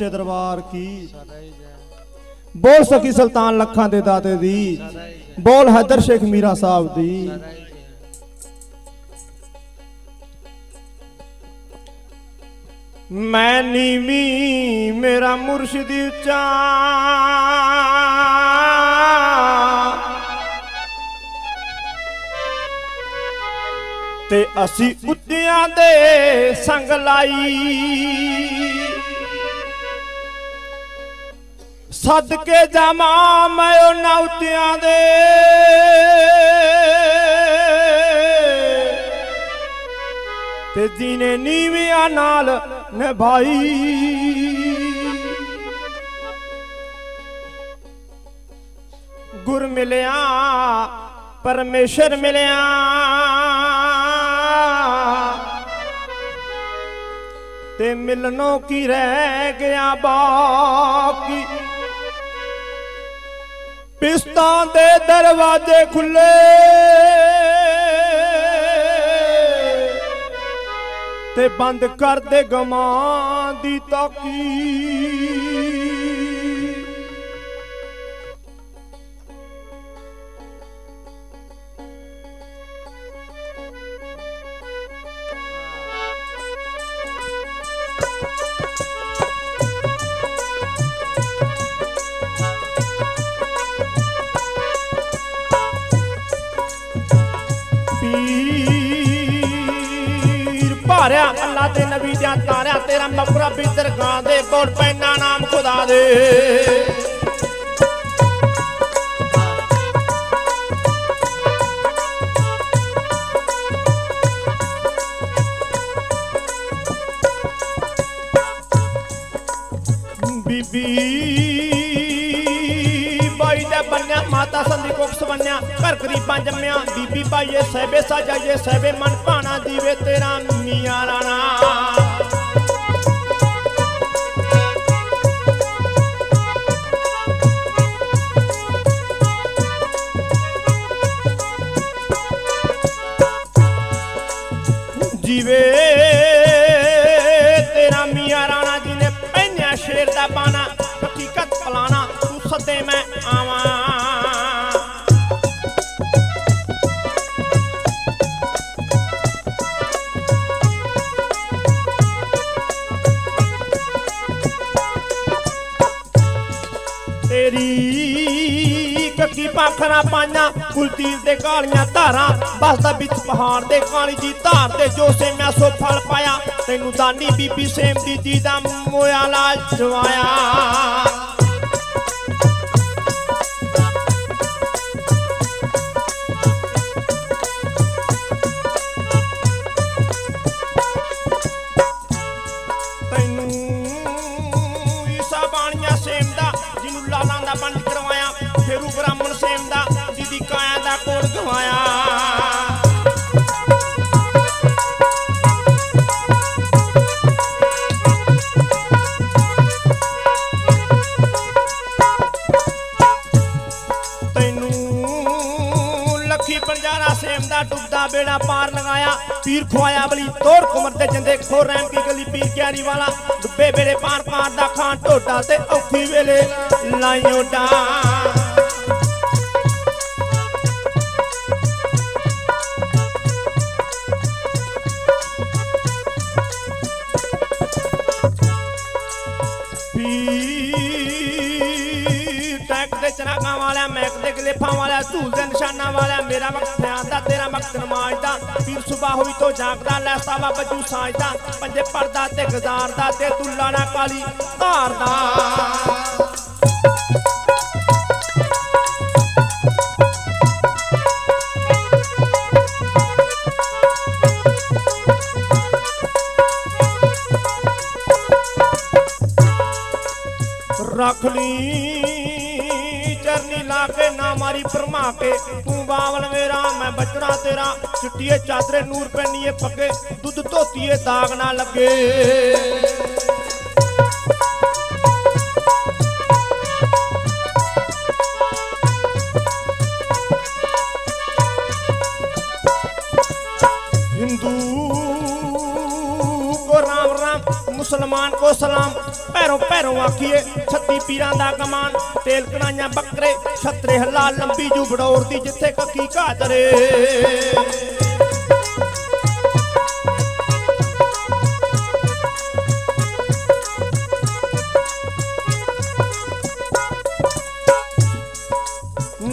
सच्चे दरबार की। बोल सकी सुल्तान लखा दे दादे दी, बोल हैदर शेख मीरा साहब दी। मैं नीवी मेरा मुर्शिद उच्चा, ते असी उद्दियां दे संग लाई। सदके जामा मैं उन्हां उद्दियां दे, ते जीने नीवियां नाल निभाई। गुर मिलिया परमेश्वर मिलिया, ते मिलनों की रह गया बाकी। पिस्तां दे दरवाजे खुले, ते बंद कर दे गमां दी ताकी। अल्लाह दे नबी दिया तारा, तेरा मकबरा भी दरगाह दे। बोल पैना नाम खुदा दे। बीबी बाई दे बन्या, माता संदी कोक्स बन्या, घर गरीबां जम्मिया। बीबी बाईए सहबे साजाइए, सहबे मन पाना जीवे तेरा मियां राणा। जीवे तेरा मियां राणा, जिन्हें पैन्या शेर दा पाना। हकीकत फलाना तू सदे मैं आवा। पाखरा पाना कुलतीर दे कालियां धारा, बसदा बिच पहाड़ दे काली जी धार दे। जो से मैं सो फल पाया, तेनू दानी बीबी सेम दी जी दा मोया लाल जवाया। तेनू ईसा बाणिया सेम दा, जिनू लालां दा बंद करवाया। फेरू ब्राह्मण सेम दा, जिदी काया दा कोड़ गवाया। तेनू लखी पंजारा सेम दा, डुबदा बेड़ा पार लगाया। पीर खुआया बली तोड़ कुमर दे जंदे, खो रैम की गली पीर क्यारी वाला। डुबे बेड़े पार पार दा खान टोटा, ते औखी वेले लाइयों डा। चरागा वाला मैक दे गलेफा वाला, धूल दे निशाना वाला। मेरा वक्त ध्यान दा, तेरा वक्त नमाज दा। पीर सुबह हुई तो जागदा, लैसावा बजू साजदा। पंजे पड़दा ते गजारदा, ते तू लाड़ा काली धारदा। रखनी चरनी लाके ना मारी भरमा के, तू बावल मेरा मैं बचना तेरा। चिट्टिए चादरे नूर पहनिए पके, दूध धोतीए दाग ना लगे। हिंदू को राम राम, मुसलमान को सलाम। पैरों पैरों आखिए छत्ती पीरां दा कमान तेल कनाइया बकरे छतरे हला लंबी जू बड़ौर दी जिथे ककी कादरे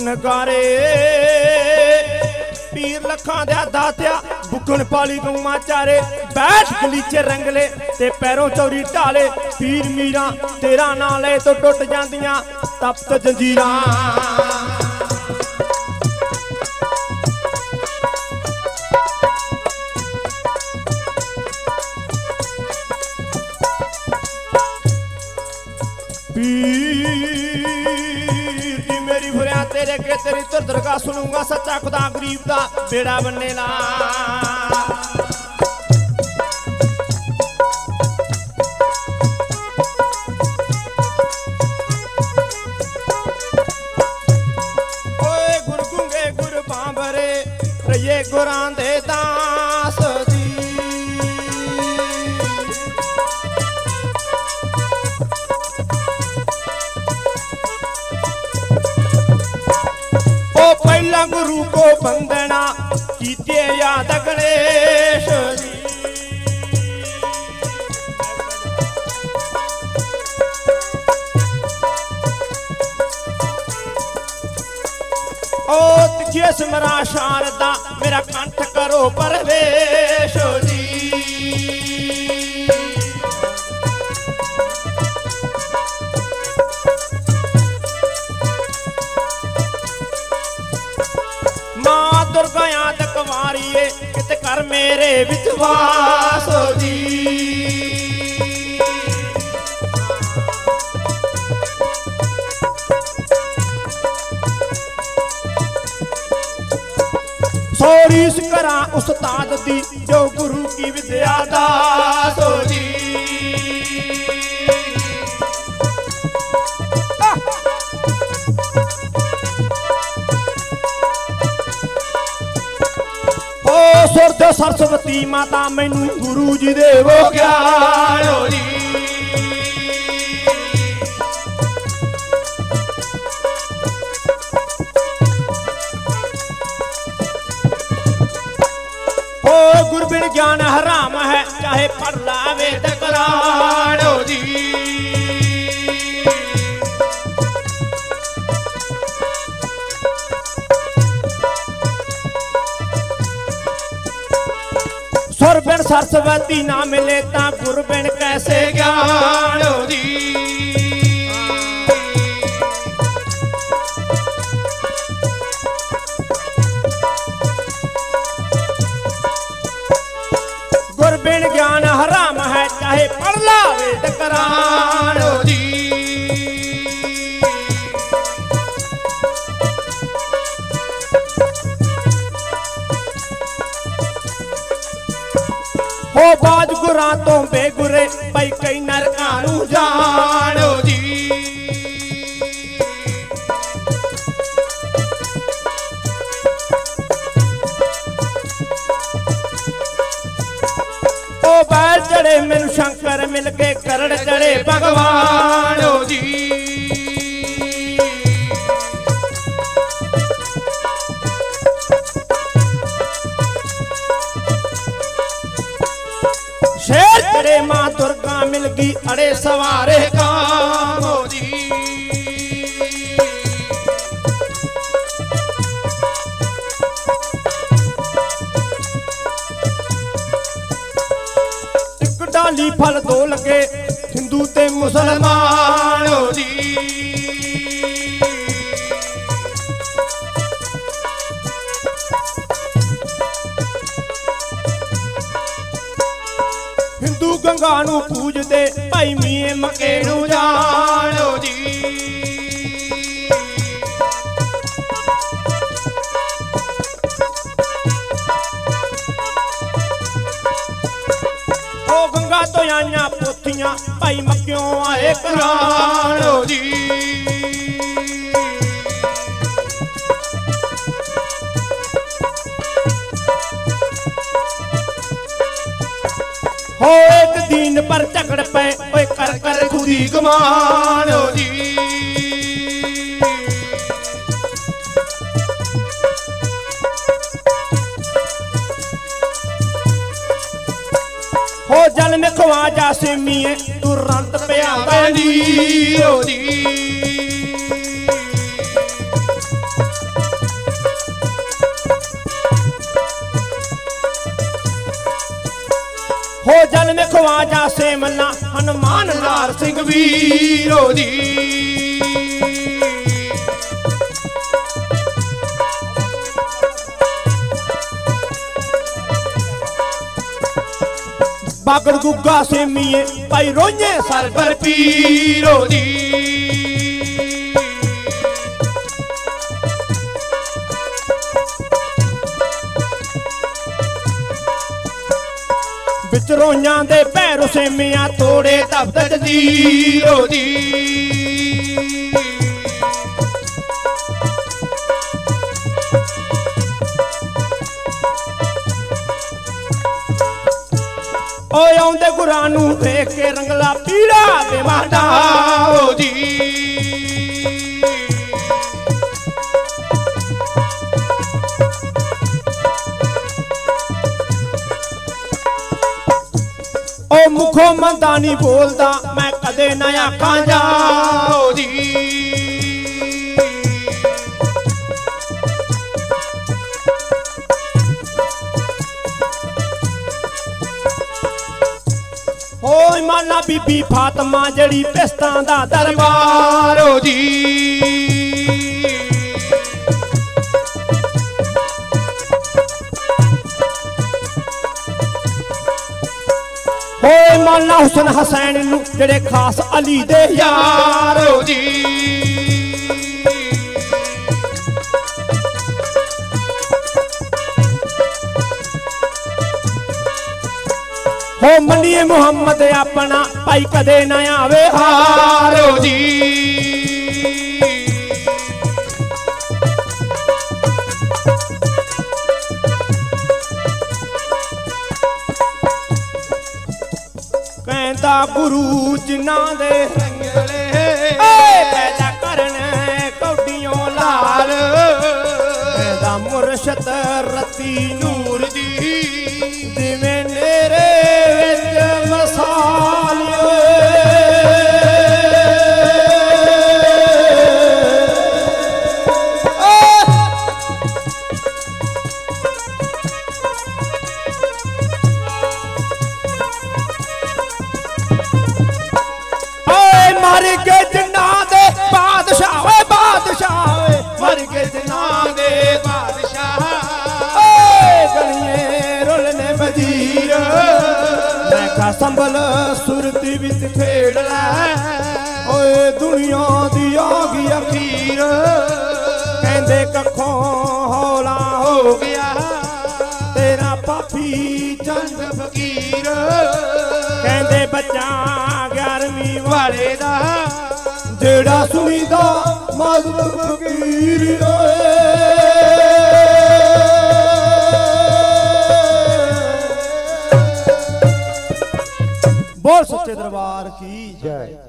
नगारे पीर लखा दिया दातिया बुकन पाली गऊं चारे बैठ गलीचे रंगले ते पैरों चौरी ढाले पीर मीरा तेरा ना ले तो टुट जांदियां तप्त जंजीरां पीर दी मेरी भुरिया तेरे के तेरी तुर दरगाह सुनूंगा सच्चा खुदा गरीब दा बेड़ा बन्ने ला गुरां दे दास दी ओ पहला गुरु को बंदना कीते याद गणेश जी ओ तिखे स्मरा शारदा मेरा कंठ करो परवेश जी मां दुर्गा याद कुंवारिए कित कर मेरे विश्वास जी रीस करा उस्ताद दी जो गुरु की विद्या दास जी ओ सुरत सरस्वती माता मैनू गुरु जी देवो ज्ञान जी गुरबिन ज्ञान हराम है चाहे पढ़ लावे तकरार जी सुरबिन सरस्वती ना मिले ता गुरबिन कैसे ज्ञान जी ज्ञान हराम है चाहे पढ़ लावे तकरार जी हो बाज गुरा तो बेगुरे भाई कई नरका नू जानो जी बैर चढ़े मैनू शंकर मिल के करड़ चढ़े भगवान जी शेर चढ़े मां दुर्गा मिल गई अड़े सवारे काम जी डाली फल दो लगे हिंदू ते मुसलमान जी हिंदू गंगा नू पूजते भाई मिये मके नू जानो जी तो आईया पोथियां भाई मक्यों आए कुरान जी हो एक दिन इन पर झगड़ पे ओए कर कर खुदी गुमान हो जी। हो जल में खुआ जासे मिये तुरंत पे आंदी हो जी। हो जल में ख्वाजा से मना हनुमान लाल सिंह वीरो जी। बागड़ गुग्गा से मिये भाई रोये सर पर पीरो जी। रोइया दे पैर उसे मिया थोड़े दबदब जीरो जी। आंदे गुरानू देख के रंगला पीड़ा दे माता हो जी। ओ मुखो मंदा नहीं बोलता मैं कदे ना आखा जाओ जी। हो माना बीबी फातमा जड़ी पिस्तां दा दरबार हो जी। मौला हुसन हसैन नू जड़े खास अली दे यार हो जी। हो मनिए मुहम्मद अपना भाई कदे ना आवे हार हो जी। गुरु जिना दे रंगले पैदा करने कौडियों लाल पैदा मुर्शद रती नूर दी दिवें नेरे विच मसाल। संभल सूरत बिच खेड़ लै ओए दुनिया दी आ गई अखीर। कहंदे कखों हौला हो गया तेरा पापी चंद फकीर। कहंदे बच्चा 11वीं वाले दा जेड़ा सुनीदा मजलूम फकीर बोल सच्चे दरबार की जय।